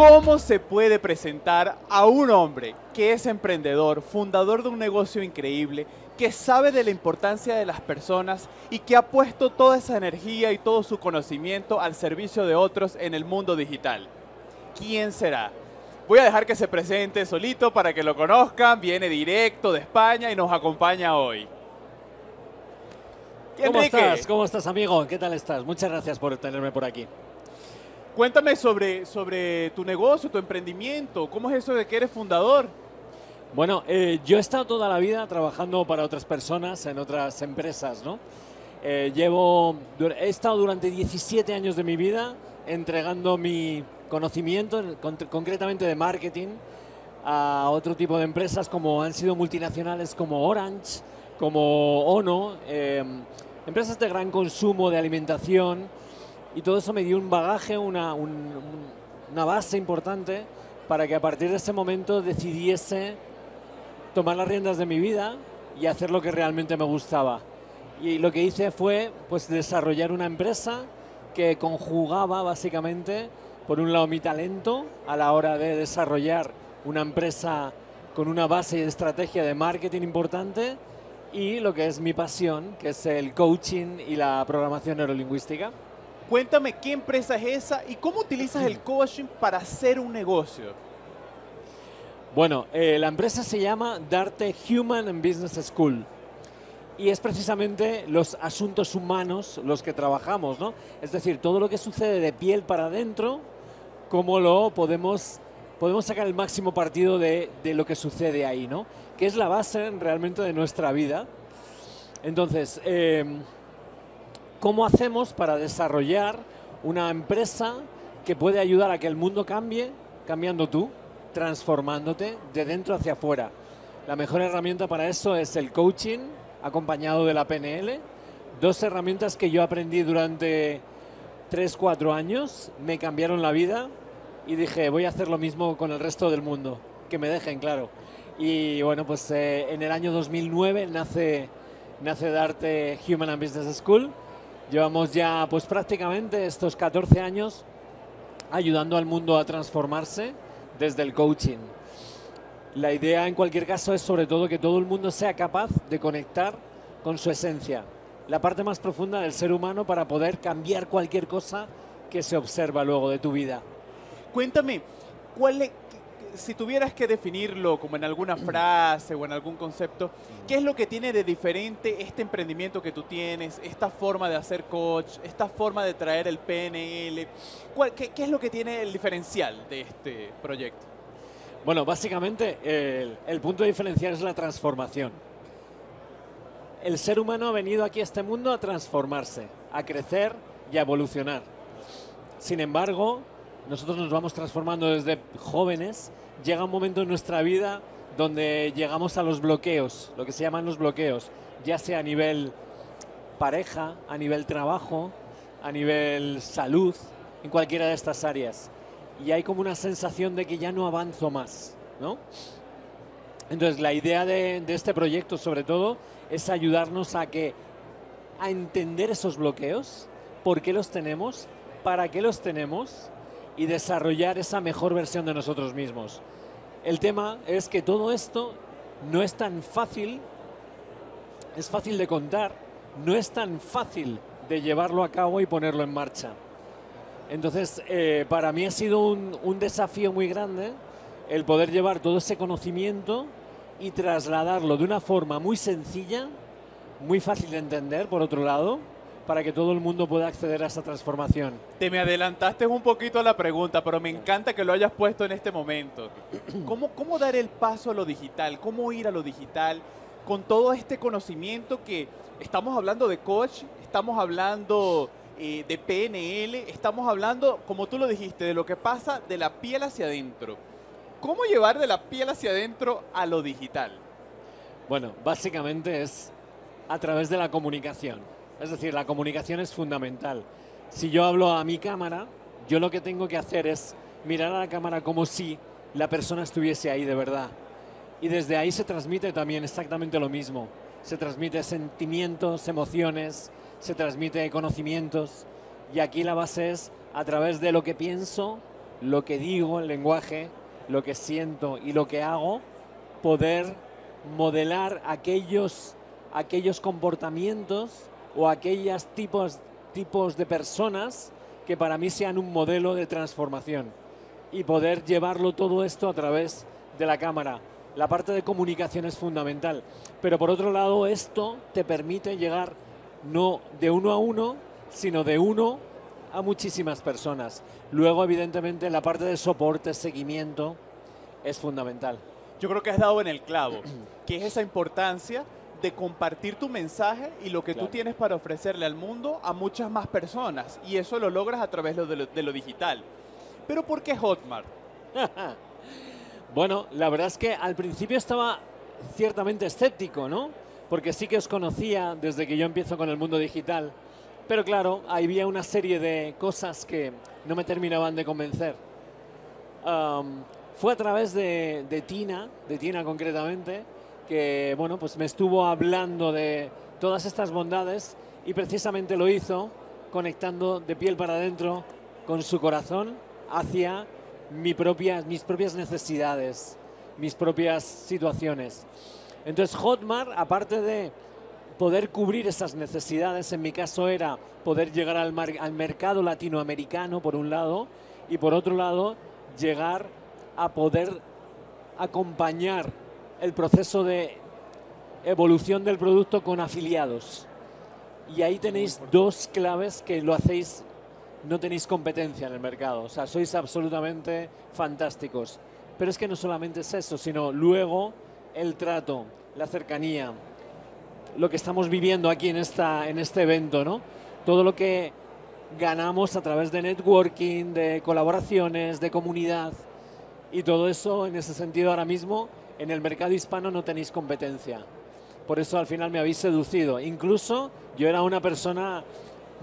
¿Cómo se puede presentar a un hombre que es emprendedor, fundador de un negocio increíble, que sabe de la importancia de las personas y que ha puesto toda esa energía y todo su conocimiento al servicio de otros en el mundo digital? ¿Quién será? Voy a dejar que se presente solito para que lo conozcan. Viene directo de España y nos acompaña hoy. ¿Cómo estás? ¿Cómo estás, amigo? ¿Qué tal estás? Muchas gracias por tenerme por aquí. Cuéntame sobre tu negocio, tu emprendimiento. ¿Cómo es eso de que eres fundador? Bueno, yo he estado toda la vida trabajando para otras personas en otras empresas, ¿no? He estado durante 17 años de mi vida entregando mi conocimiento, concretamente de marketing, a otro tipo de empresas como han sido multinacionales como Orange, como Ono, empresas de gran consumo, de alimentación. Y todo eso me dio un bagaje, una base importante para que a partir de ese momento decidiese tomar las riendas de mi vida y hacer lo que realmente me gustaba. Y lo que hice fue pues, desarrollar una empresa que conjugaba básicamente, por un lado, mi talento a la hora de desarrollar una empresa con una base y estrategia de marketing importante y lo que es mi pasión, que es el coaching y la programación neurolingüística. Cuéntame, ¿qué empresa es esa y cómo utilizas el coaching para hacer un negocio? Bueno, la empresa se llama D'Arte Human and Business School y es precisamente los asuntos humanos los que trabajamos, ¿no? Es decir, todo lo que sucede de piel para adentro, cómo lo podemos sacar el máximo partido de lo que sucede ahí, ¿no? Que es la base realmente de nuestra vida. Entonces, ¿cómo hacemos para desarrollar una empresa que puede ayudar a que el mundo cambie, cambiando tú, transformándote de dentro hacia afuera? La mejor herramienta para eso es el coaching, acompañado de la PNL. Dos herramientas que yo aprendí durante 3-4 años, me cambiaron la vida y dije, voy a hacer lo mismo con el resto del mundo, que me dejen, claro. Y bueno, pues en el año 2009 nace D'Arte Human and Business School. Llevamos ya pues, prácticamente estos 14 años ayudando al mundo a transformarse desde el coaching. La idea, en cualquier caso, es sobre todo que todo el mundo sea capaz de conectar con su esencia, la parte más profunda del ser humano para poder cambiar cualquier cosa que se observa luego de tu vida. Cuéntame, si tuvieras que definirlo como en alguna frase o en algún concepto, ¿qué es lo que tiene de diferente este emprendimiento que tú tienes, esta forma de hacer coach, esta forma de traer el PNL? ¿Qué es lo que tiene el diferencial de este proyecto? Bueno, básicamente el punto diferencial es la transformación. El ser humano ha venido aquí a este mundo a transformarse, a crecer y a evolucionar. Sin embargo, nosotros nos vamos transformando desde jóvenes. Llega un momento en nuestra vida donde llegamos a los bloqueos, lo que se llaman los bloqueos, ya sea a nivel pareja, a nivel trabajo, a nivel salud, en cualquiera de estas áreas. Y hay como una sensación de que ya no avanzo más, ¿no? Entonces, la idea de este proyecto, sobre todo, es ayudarnos a entender esos bloqueos, por qué los tenemos, para qué los tenemos, y desarrollar esa mejor versión de nosotros mismos. El tema es que todo esto no es tan fácil, es fácil de contar, no es tan fácil de llevarlo a cabo y ponerlo en marcha. Entonces, para mí ha sido un desafío muy grande el poder llevar todo ese conocimiento y trasladarlo de una forma muy sencilla, muy fácil de entender, por otro lado, para que todo el mundo pueda acceder a esa transformación. Te me adelantaste un poquito a la pregunta, pero me encanta que lo hayas puesto en este momento. ¿Cómo dar el paso a lo digital? ¿Cómo ir a lo digital con todo este conocimiento que estamos hablando de coach, estamos hablando de PNL, estamos hablando, como tú lo dijiste, de lo que pasa de la piel hacia adentro? ¿Cómo llevar de la piel hacia adentro a lo digital? Bueno, básicamente es a través de la comunicación. Es decir, la comunicación es fundamental. Si yo hablo a mi cámara, yo lo que tengo que hacer es mirar a la cámara como si la persona estuviese ahí de verdad. Y desde ahí se transmite también exactamente lo mismo. Se transmite sentimientos, emociones, se transmite conocimientos. Y aquí la base es a través de lo que pienso, lo que digo, el lenguaje, lo que siento y lo que hago, poder modelar aquellos comportamientos o aquellos tipos de personas que para mí sean un modelo de transformación y poder llevarlo todo esto a través de la cámara. La parte de comunicación es fundamental, pero por otro lado esto te permite llegar no de uno a uno, sino de uno a muchísimas personas. Luego, evidentemente, la parte de soporte, seguimiento, es fundamental. Yo creo que has dado en el clavo, que es esa importancia de compartir tu mensaje y lo que tú tienes para ofrecerle al mundo a muchas más personas. Y eso lo logras a través de lo digital. ¿Pero por qué Hotmart? Bueno, la verdad es que al principio estaba ciertamente escéptico, ¿no? Porque sí que os conocía desde que yo empiezo con el mundo digital. Pero claro, había una serie de cosas que no me terminaban de convencer. Fue a través de Tina concretamente, que bueno, pues me estuvo hablando de todas estas bondades y precisamente lo hizo conectando de piel para adentro con su corazón hacia mis propias necesidades, mis propias situaciones. Entonces Hotmart, aparte de poder cubrir esas necesidades, en mi caso era poder llegar al mercado latinoamericano por un lado y por otro lado llegar a poder acompañar el proceso de evolución del producto con afiliados. Y ahí tenéis dos claves que lo hacéis. No tenéis competencia en el mercado, o sea, sois absolutamente fantásticos. Pero es que no solamente es eso, sino luego el trato, la cercanía, lo que estamos viviendo aquí en este evento, ¿no? Todo lo que ganamos a través de networking, de colaboraciones, de comunidad y todo eso, en ese sentido, ahora mismo, en el mercado hispano no tenéis competencia. Por eso, al final, me habéis seducido. Incluso, yo era una persona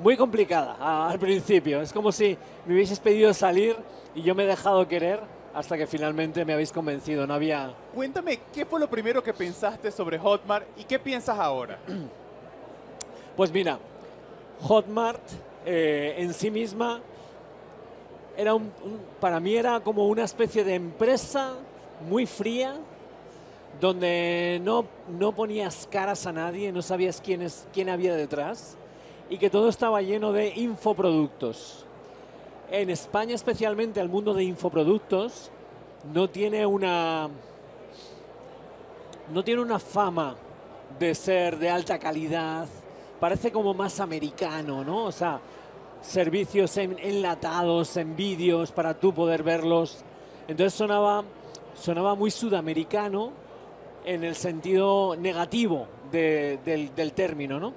muy complicada al principio. Es como si me hubieseis pedido salir y yo me he dejado querer hasta que finalmente me habéis convencido. No había... Cuéntame, ¿qué fue lo primero que pensaste sobre Hotmart y qué piensas ahora? Pues mira, Hotmart en sí misma era para mí era como una especie de empresa muy fría donde no ponías caras a nadie, no sabías quién había detrás. Y que todo estaba lleno de infoproductos. En España, especialmente, el mundo de infoproductos no tiene una fama de ser de alta calidad. Parece como más americano, ¿no? O sea, servicios enlatados, en vídeos, para tú poder verlos. Entonces sonaba muy sudamericano en el sentido negativo del término, ¿no?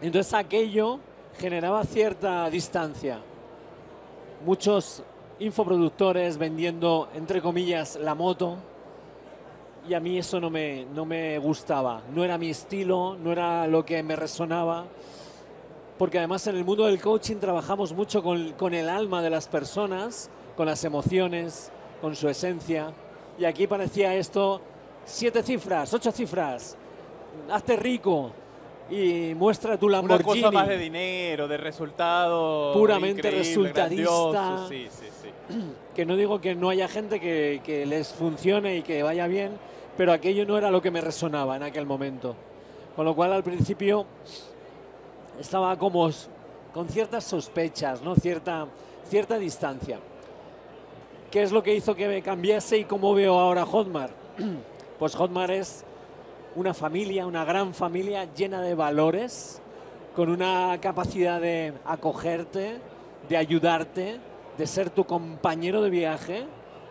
Entonces aquello generaba cierta distancia. Muchos infoproductores vendiendo, entre comillas, la moto. Y a mí eso no me gustaba. No era mi estilo, no era lo que me resonaba. Porque además en el mundo del coaching trabajamos mucho con el alma de las personas, con las emociones, con su esencia. Y aquí parecía esto 7 cifras, 8 cifras, hazte rico. Y muestra tu Lamborghini. Una cosa más de dinero, de resultado. Puramente resultadista. Sí, sí, sí. Que no digo que no haya gente que les funcione y que vaya bien, pero aquello no era lo que me resonaba en aquel momento. Con lo cual, al principio, estaba como con ciertas sospechas, ¿no? Cierta distancia. ¿Qué es lo que hizo que me cambiase y cómo veo ahora Hotmart? Pues Hotmart es una familia, una gran familia llena de valores, con una capacidad de acogerte, de ayudarte, de ser tu compañero de viaje,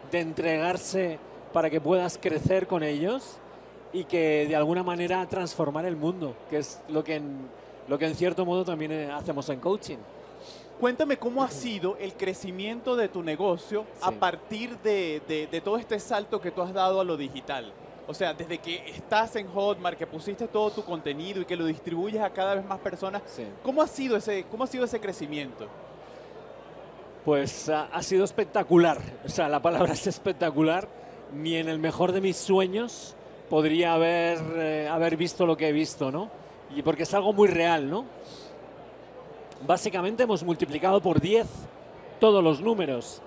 de entregarse para que puedas crecer con ellos y que de alguna manera transformar el mundo, que es lo que en cierto modo también hacemos en coaching. Cuéntame cómo ha sido el crecimiento de tu negocio a partir de todo este salto que tú has dado a lo digital. O sea, desde que estás en Hotmart, que pusiste todo tu contenido y que lo distribuyes a cada vez más personas, ¿cómo ha sido ese crecimiento? Pues ha sido espectacular. O sea, la palabra es espectacular. Ni en el mejor de mis sueños podría haber visto lo que he visto, ¿no? Y porque es algo muy real, ¿no? Básicamente hemos multiplicado por 10 todos los números.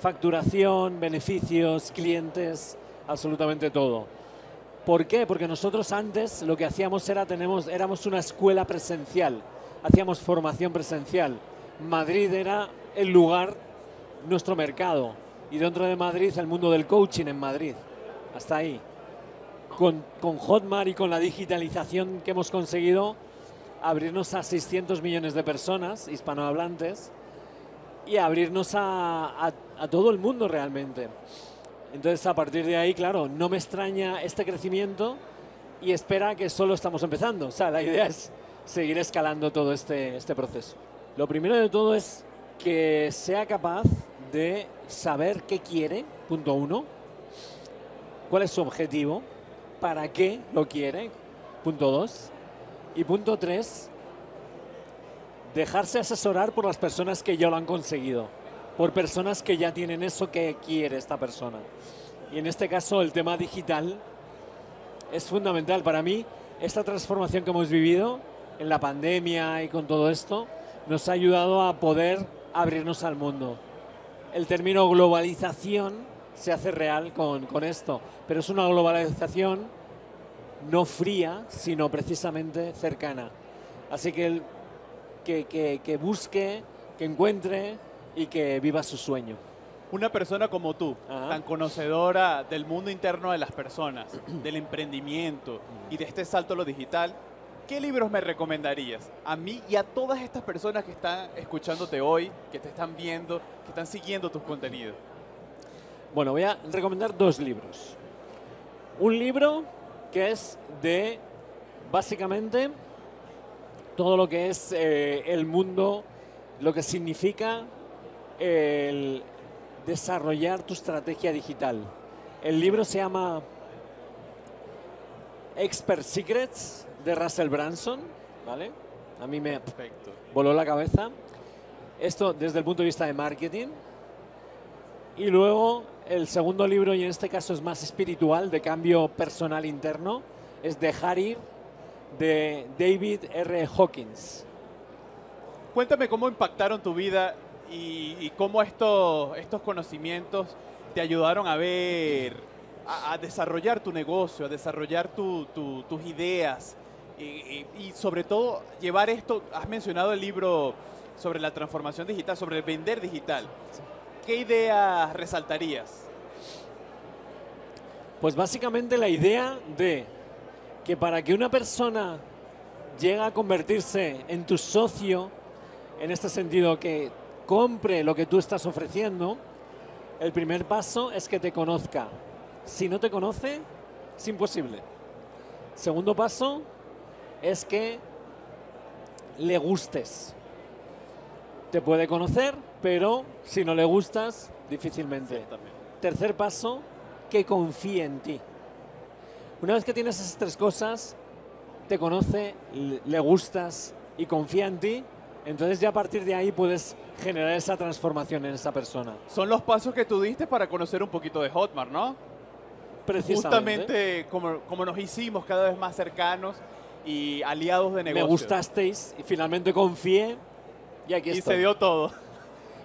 facturación, beneficios, clientes, absolutamente todo. ¿Por qué? Porque nosotros antes lo que hacíamos era, éramos una escuela presencial, hacíamos formación presencial. Madrid era el lugar, nuestro mercado, y dentro de Madrid el mundo del coaching en Madrid, hasta ahí. Con Hotmart y con la digitalización que hemos conseguido, abrirnos a 600 millones de personas hispanohablantes y abrirnos a todo el mundo realmente. Entonces, a partir de ahí, claro, no me extraña este crecimiento y espera que solo estamos empezando. O sea, la idea es seguir escalando todo este proceso. Lo primero de todo es que sea capaz de saber qué quiere, punto uno, cuál es su objetivo, para qué lo quiere, punto dos, y punto tres, dejarse asesorar por las personas que ya lo han conseguido, por personas que ya tienen eso que quiere esta persona. Y en este caso el tema digital es fundamental. Para mí, esta transformación que hemos vivido en la pandemia y con todo esto nos ha ayudado a poder abrirnos al mundo. El término globalización se hace real con esto, pero es una globalización no fría, sino precisamente cercana. Así que, que busque, que encuentre y que viva su sueño. Una persona como tú, tan conocedora del mundo interno de las personas, del emprendimiento y de este salto a lo digital, ¿qué libros me recomendarías a mí y a todas estas personas que están escuchándote hoy, que te están viendo, que están siguiendo tus contenidos? Bueno, voy a recomendar dos libros. Un libro que es de, básicamente, todo lo que es el mundo, lo que significa el desarrollar tu estrategia digital. El libro se llama Expert Secrets, de Russell Branson, ¿vale? A mí me voló la cabeza. Esto desde el punto de vista de marketing. Y luego, el segundo libro, y en este caso es más espiritual, de cambio personal interno, es Dejar Ir, de David R. Hawkins. Cuéntame cómo impactaron tu vida y cómo estos conocimientos te ayudaron a ver, a desarrollar tu negocio, a desarrollar tus ideas y sobre todo llevar esto. Has mencionado el libro sobre la transformación digital, sobre el vender digital. Sí. ¿Qué ideas resaltarías? Pues básicamente la idea de que para que una persona llegue a convertirse en tu socio, en este sentido que compre lo que tú estás ofreciendo, el primer paso es que te conozca. Si no te conoce, es imposible. Segundo paso es que le gustes. Te puede conocer, pero si no le gustas, difícilmente. Tercer paso, que confíe en ti. Una vez que tienes esas tres cosas, te conoce, le gustas y confía en ti, entonces ya a partir de ahí puedes generar esa transformación en esa persona. Son los pasos que tú diste para conocer un poquito de Hotmart, ¿no? Precisamente. Justamente como nos hicimos cada vez más cercanos y aliados de negocio. Me gustasteis y finalmente confié y aquí estoy. Y se dio todo.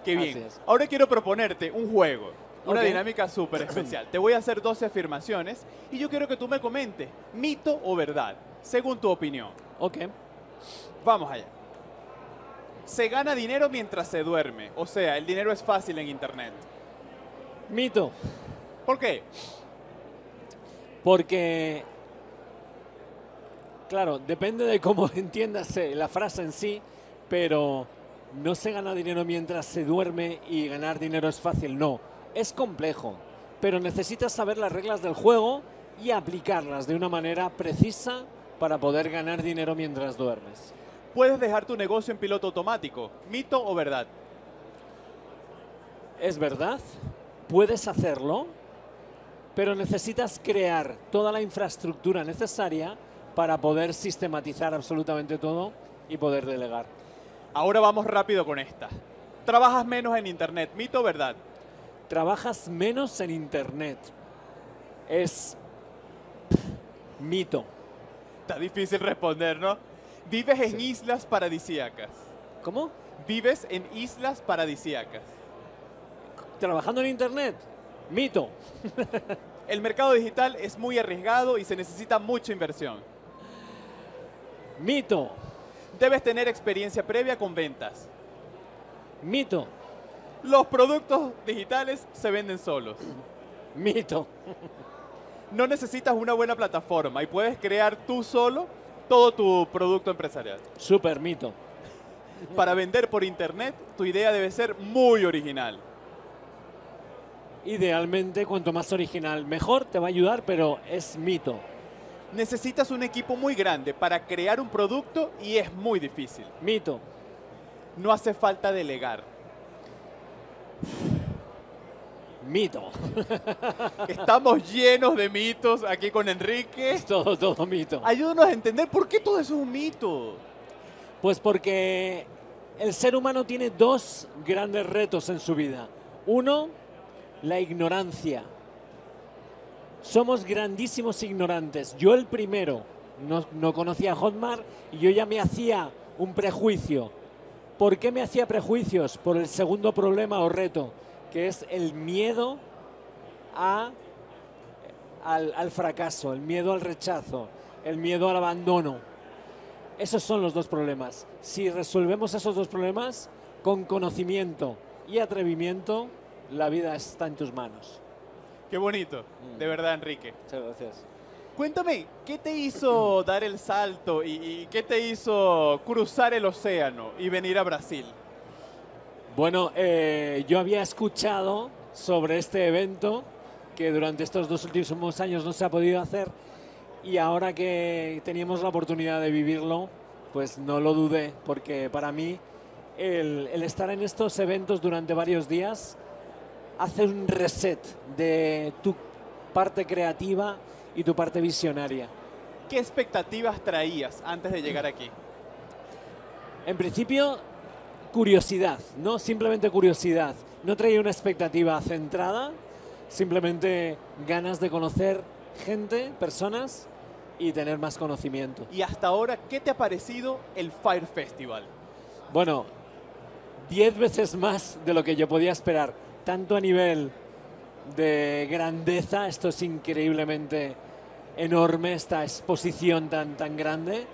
Qué bien. Ahora quiero proponerte un juego, una dinámica súper especial. Te voy a hacer 12 afirmaciones y yo quiero que tú me comentes mito o verdad, según tu opinión. Ok. Vamos allá. Se gana dinero mientras se duerme. O sea, el dinero es fácil en Internet. Mito. ¿Por qué? Porque, claro, depende de cómo entiendas la frase en sí, pero no se gana dinero mientras se duerme y ganar dinero es fácil. No, es complejo, pero necesitas saber las reglas del juego y aplicarlas de una manera precisa para poder ganar dinero mientras duermes. ¿Puedes dejar tu negocio en piloto automático? ¿Mito o verdad? Es verdad, puedes hacerlo, pero necesitas crear toda la infraestructura necesaria para poder sistematizar absolutamente todo y poder delegar. Ahora vamos rápido con esta. ¿Trabajas menos en Internet? ¿Mito o verdad? Trabajas menos en Internet. Es mito. Está difícil responder, ¿no? Vives en islas paradisíacas. ¿Cómo? Vives en islas paradisíacas. ¿Trabajando en Internet? Mito. El mercado digital es muy arriesgado y se necesita mucha inversión. Mito. Debes tener experiencia previa con ventas. Mito. Los productos digitales se venden solos. Mito. No necesitas una buena plataforma y puedes crear tú solo todo tu producto empresarial. Súper mito. Para vender por internet, tu idea debe ser muy original. Idealmente, cuanto más original, mejor, te va a ayudar, pero es mito. Necesitas un equipo muy grande para crear un producto y es muy difícil. Mito. No hace falta delegar. Mito. Estamos llenos de mitos aquí con Enrique. Es todo mito. Ayúdanos a entender por qué todo eso es un mito. Pues porque el ser humano tiene dos grandes retos en su vida. Uno, la ignorancia. Somos grandísimos ignorantes. Yo el primero. No conocía Hotmart y yo ya me hacía un prejuicio. ¿Por qué me hacía prejuicios? Por el segundo problema o reto, que es el miedo al fracaso, el miedo al rechazo, el miedo al abandono. Esos son los dos problemas. Si resolvemos esos dos problemas con conocimiento y atrevimiento, la vida está en tus manos. Qué bonito, de verdad, Enrique. Muchas gracias. Cuéntame, ¿qué te hizo dar el salto y qué te hizo cruzar el océano y venir a Brasil? Bueno, yo había escuchado sobre este evento que durante estos dos últimos años no se ha podido hacer y ahora que teníamos la oportunidad de vivirlo, pues no lo dudé, porque para mí el estar en estos eventos durante varios días hace un reset de tu parte creativa y tu parte visionaria. ¿Qué expectativas traías antes de llegar aquí? En principio, curiosidad, ¿no? Simplemente curiosidad. No traía una expectativa centrada, simplemente ganas de conocer gente, personas y tener más conocimiento. Y hasta ahora, ¿qué te ha parecido el Fire Festival? Bueno, 10 veces más de lo que yo podía esperar, tanto a nivel de grandeza. Esto es increíblemente enorme, esta exposición tan grande.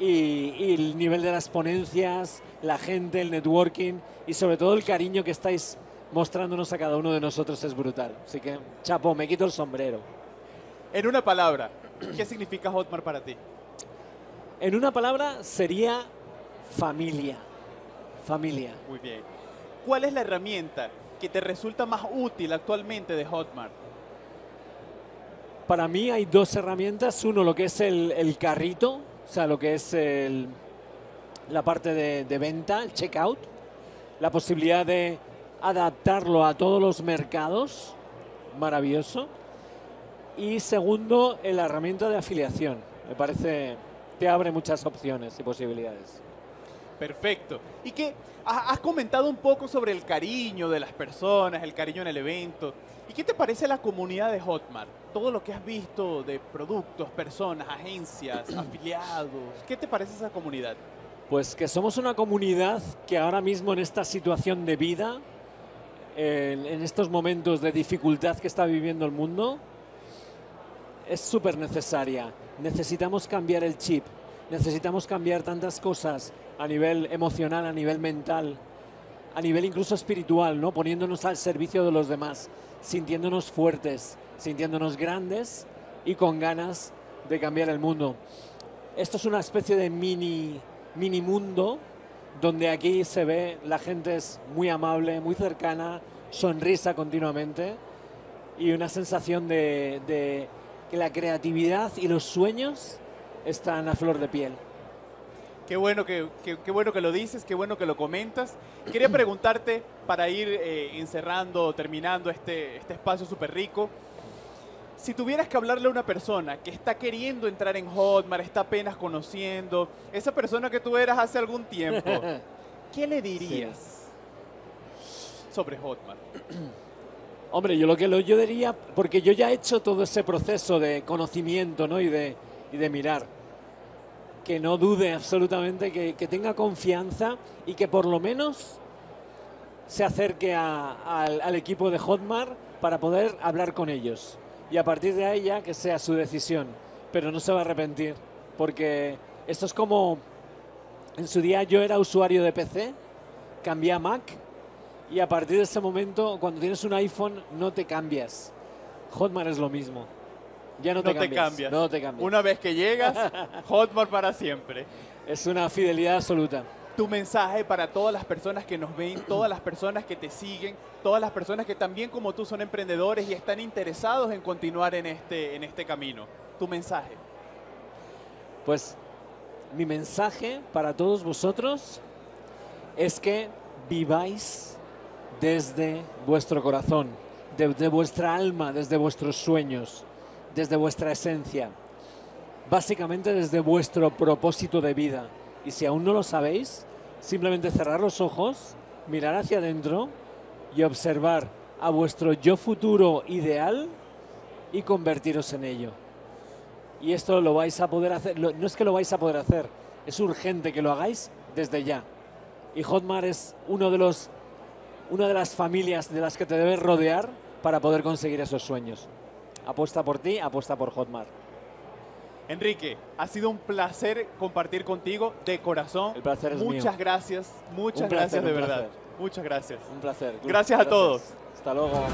Y el nivel de las ponencias, la gente, el networking y sobre todo el cariño que estáis mostrándonos a cada uno de nosotros es brutal. Así que, chapo, me quito el sombrero. En una palabra, ¿qué significa Hotmart para ti? En una palabra sería familia. Familia. Muy bien. ¿Cuál es la herramienta que te resulta más útil actualmente de Hotmart? Para mí hay dos herramientas. Uno, lo que es el carrito. O sea, lo que es la parte de venta, el checkout, la posibilidad de adaptarlo a todos los mercados, maravilloso. Y segundo, la herramienta de afiliación. Me parece, te abre muchas opciones y posibilidades. Perfecto. Y que has comentado un poco sobre el cariño de las personas, el cariño en el evento. ¿Y qué te parece la comunidad de Hotmart? Todo lo que has visto de productos, personas, agencias, afiliados. ¿Qué te parece esa comunidad? Pues que somos una comunidad que ahora mismo en esta situación de vida, en estos momentos de dificultad que está viviendo el mundo, es súper necesaria. Necesitamos cambiar el chip. Necesitamos cambiar tantas cosas a nivel emocional, a nivel mental, a nivel incluso espiritual, ¿no? Poniéndonos al servicio de los demás, sintiéndonos fuertes, sintiéndonos grandes y con ganas de cambiar el mundo. Esto es una especie de mini mundo donde aquí se ve, la gente es muy amable, muy cercana, sonrisa continuamente y una sensación de que la creatividad y los sueños están a flor de piel. Qué bueno qué bueno que lo dices, qué bueno que lo comentas. Quería preguntarte, para ir encerrando, terminando este espacio súper rico, si tuvieras que hablarle a una persona que está queriendo entrar en Hotmart, está apenas conociendo, esa persona que tú eras hace algún tiempo, ¿qué le dirías sobre Hotmart? Hombre, yo diría, porque yo ya he hecho todo ese proceso de conocimiento, ¿no? y de mirar, que no dude absolutamente, que tenga confianza y que por lo menos se acerque al equipo de Hotmart para poder hablar con ellos. Y a partir de ahí ya que sea su decisión, pero no se va a arrepentir, porque esto es como, en su día yo era usuario de PC, cambié a Mac, y a partir de ese momento, cuando tienes un iPhone, no te cambias. Hotmart es lo mismo. Ya no te cambias. Una vez que llegas, Hotmart para siempre. Es una fidelidad absoluta. Tu mensaje para todas las personas que nos ven, todas las personas que te siguen, todas las personas que también como tú son emprendedores y están interesados en continuar en este camino. Tu mensaje. Pues mi mensaje para todos vosotros es que viváis desde vuestro corazón, desde vuestra alma, desde vuestros sueños, desde vuestra esencia, básicamente desde vuestro propósito de vida. Y si aún no lo sabéis, simplemente cerrar los ojos, mirar hacia adentro y observar a vuestro yo futuro ideal y convertiros en ello. Y esto lo vais a poder hacer, no es que lo vais a poder hacer, es urgente que lo hagáis desde ya. Y Hotmart es una de las familias de las que te debes rodear para poder conseguir esos sueños. Apuesta por ti, apuesta por Hotmart. Enrique, ha sido un placer compartir contigo de corazón. El placer es mío. Muchas gracias, de verdad. Muchas gracias. Un placer. Gracias a todos. Hasta luego.